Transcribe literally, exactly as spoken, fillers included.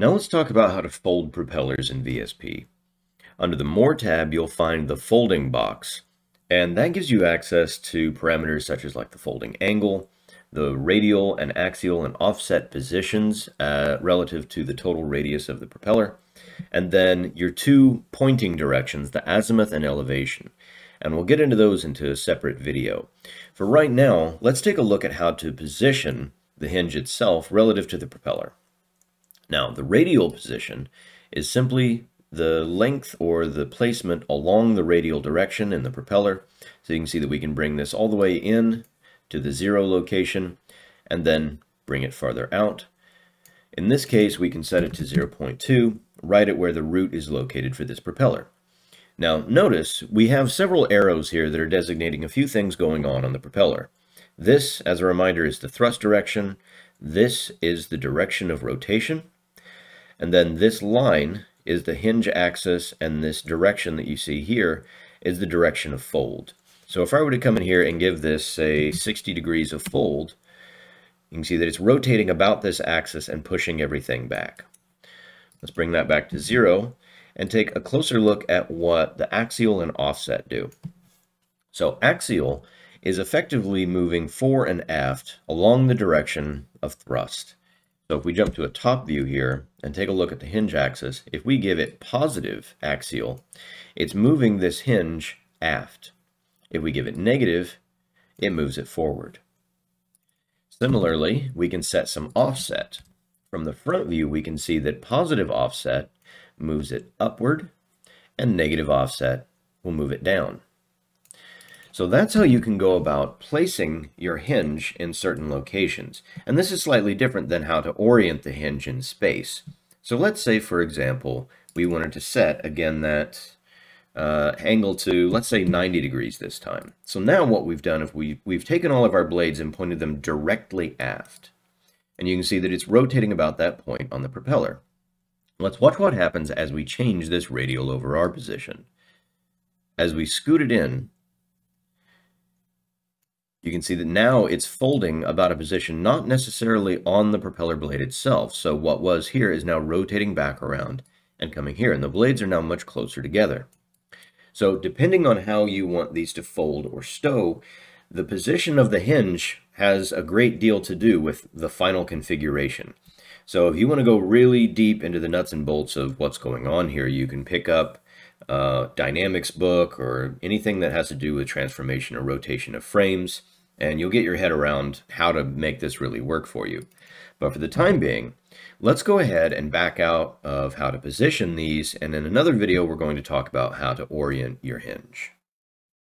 Now let's talk about how to fold propellers in V S P. Under the More tab, you'll find the folding box, and that gives you access to parameters such as like the folding angle, the radial and axial and offset positions uh, relative to the total radius of the propeller, and then your two pointing directions, the azimuth and elevation. And we'll get into those into a separate video. For right now, let's take a look at how to position the hinge itself relative to the propeller. Now, the radial position is simply the length or the placement along the radial direction in the propeller. So you can see that we can bring this all the way in to the zero location and then bring it farther out. In this case, we can set it to zero point two, right at where the root is located for this propeller. Now, notice we have several arrows here that are designating a few things going on on the propeller. This, as a reminder, is the thrust direction. This is the direction of rotation. And then this line is the hinge axis, and this direction that you see here is the direction of fold. So if I were to come in here and give this, say, sixty degrees of fold, you can see that it's rotating about this axis and pushing everything back. Let's bring that back to zero and take a closer look at what the axial and offset do. So axial is effectively moving fore and aft along the direction of thrust. So if we jump to a top view here and take a look at the hinge axis, if we give it positive axial, it's moving this hinge aft. If we give it negative, it moves it forward. Similarly, we can set some offset. From the front view, we can see that positive offset moves it upward, and negative offset will move it down. So that's how you can go about placing your hinge in certain locations. And this is slightly different than how to orient the hinge in space. So let's say, for example, we wanted to set, again, that uh, angle to, let's say, ninety degrees this time. So now what we've done is we, we've taken all of our blades and pointed them directly aft. And you can see that it's rotating about that point on the propeller. Let's watch what happens as we change this radial over our position. As we scoot it in, you can see that now it's folding about a position not necessarily on the propeller blade itself. So what was here is now rotating back around and coming here, and the blades are now much closer together. So depending on how you want these to fold or stow, the position of the hinge has a great deal to do with the final configuration. So if you want to go really deep into the nuts and bolts of what's going on here, you can pick up uh, dynamics book or anything that has to do with transformation or rotation of frames, and you'll get your head around how to make this really work for you. But for the time being, let's go ahead and back out of how to position these, and in another video, we're going to talk about how to orient your hinge.